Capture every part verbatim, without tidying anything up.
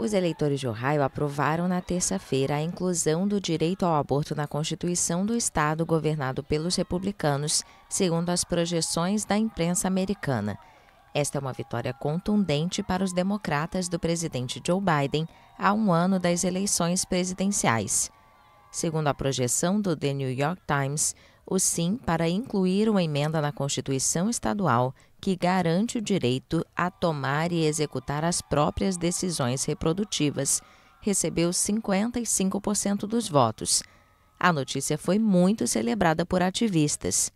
Os eleitores de Ohio aprovaram na terça-feira a inclusão do direito ao aborto na Constituição do Estado governado pelos republicanos, segundo as projeções da imprensa americana. Esta é uma vitória contundente para os democratas do presidente Joe Biden há um ano das eleições presidenciais. Segundo a projeção do The New York Times, o sim para incluir uma emenda na Constituição Estadual que garante o direito a tomar e executar as próprias decisões reprodutivas recebeu cinquenta e cinco por cento dos votos. A notícia foi muito celebrada por ativistas.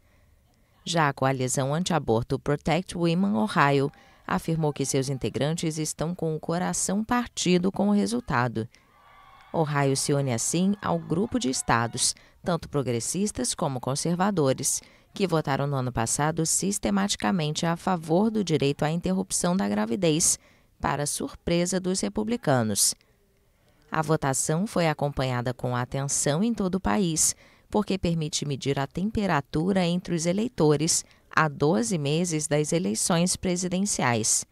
Já a coalizão anti-aborto Protect Women Ohio afirmou que seus integrantes estão com o coração partido com o resultado. Ohio se une assim ao grupo de estados, tanto progressistas como conservadores, que votaram no ano passado sistematicamente a favor do direito à interrupção da gravidez, para surpresa dos republicanos. A votação foi acompanhada com atenção em todo o país, porque permite medir a temperatura entre os eleitores a doze meses das eleições presidenciais.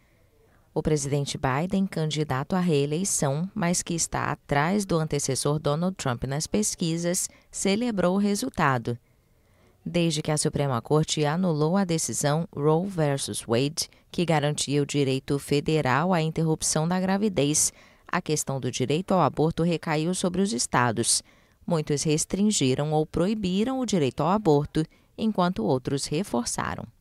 O presidente Biden, candidato à reeleição, mas que está atrás do antecessor Donald Trump nas pesquisas, celebrou o resultado. Desde que a Suprema Corte anulou a decisão Roe versus Wade, que garantia o direito federal à interrupção da gravidez, a questão do direito ao aborto recaiu sobre os estados. Muitos restringiram ou proibiram o direito ao aborto, enquanto outros reforçaram.